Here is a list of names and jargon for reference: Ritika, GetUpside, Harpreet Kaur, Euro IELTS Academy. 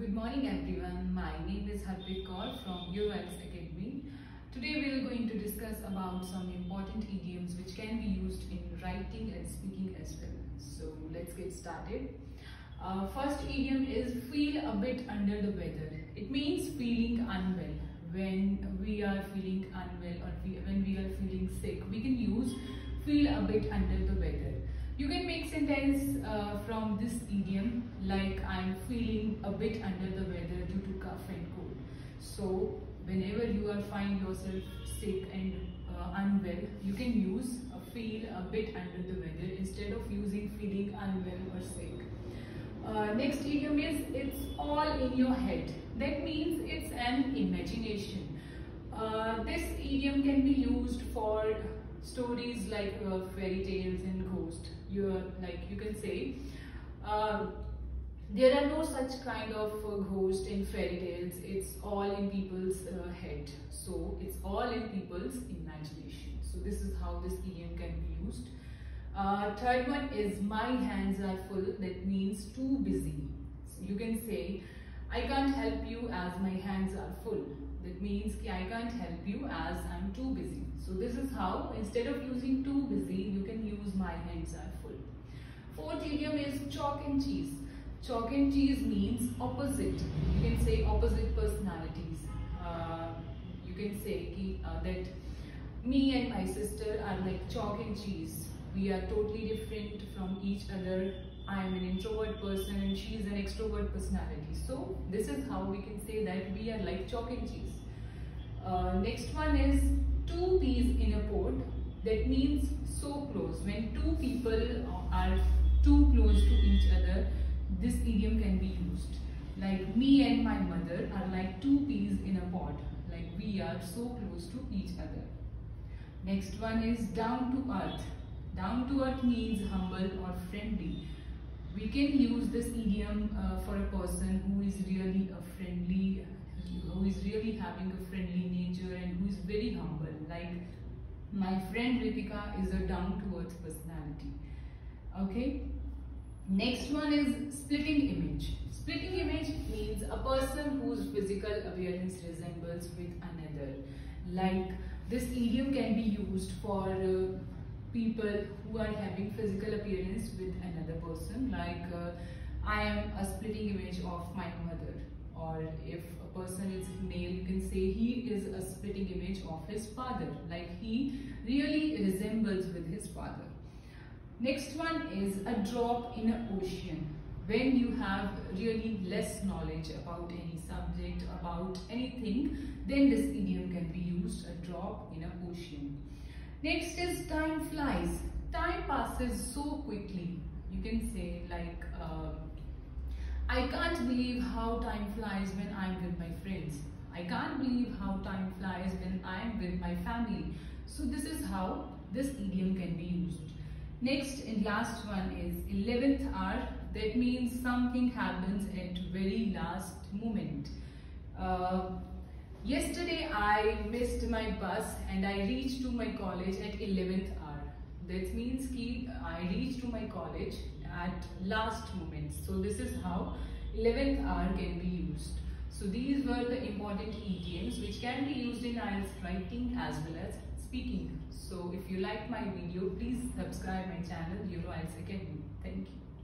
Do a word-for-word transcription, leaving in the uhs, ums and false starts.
Good morning everyone, my name is Harpreet Kaur from Euro IELTS Academy. Today we are going to discuss about some important idioms which can be used in writing and speaking as well. So let's get started. Uh, first idiom is feel a bit under the weather. It means feeling unwell. When we are feeling unwell or we, when we are feeling sick, we can use feel a bit under the weather. You can make sentence uh, from this idiom like I am feeling a bit under the weather due to cough and cold. So whenever you are find yourself sick and uh, unwell, you can use uh, feel a bit under the weather instead of using feeling unwell or sick. Uh, next idiom is it's all in your head. That means it's an imagination. Uh, this idiom can be used for stories like uh, fairy tales and ghosts. You are, like you can say, uh, there are no such kind of uh, ghost in fairy tales. It's all in people's uh, head. So it's all in people's imagination. So this is how this idiom can be used. Uh, third one is my hands are full. That means too busy. So you can say, I can't help you as my hands are full. That means ki I can't help you as I'm too busy. So this is how, instead of using too busy, you can use my hands are full. Fourth idiom is chalk and cheese. Chalk and cheese means opposite. You can say opposite personalities. Uh, you can say ki, uh, that me and my sister are like chalk and cheese. We are totally different from each other. I am an introvert person and she is an extrovert personality. So this is how we can say that we are like chalk and cheese. Uh, next one is two peas in a pod. That means so close. When two people are too close to each other, this idiom can be used. Like me and my mother are like two peas in a pod. Like we are so close to each other. Next one is down to earth. Down to earth means humble or friendly. We can use this idiom uh, for a person who is really a friendly, who is really having a friendly nature and who is very humble. Like my friend Ritika is a down-to-earth personality. Okay. Next one is splitting image. Splitting image means a person whose physical appearance resembles with another. Like this idiom can be used for Uh, people who are having physical appearance with another person, like uh, I am a splitting image of my mother, or if a person is male, you can say he is a splitting image of his father, like he really resembles with his father. Next one is a drop in an ocean. When you have really less knowledge about any subject, about anything, then this idiom can be used, a drop in an ocean. Next is time flies. Time passes so quickly. You can say like, uh, I can't believe how time flies when I'm with my friends. I can't believe how time flies when I'm with my family. So this is how this idiom can be used. Next and last one is eleventh hour. That means something happens at very last moment. Uh, Yesterday I missed my bus and I reached to my college at eleventh hour. That means ki I reached to my college at last moment. So this is how eleventh hour can be used. So these were the important idioms which can be used in IELTS writing as well as speaking. So if you like my video, please subscribe my channel Euro IELTS Academy. Thank you.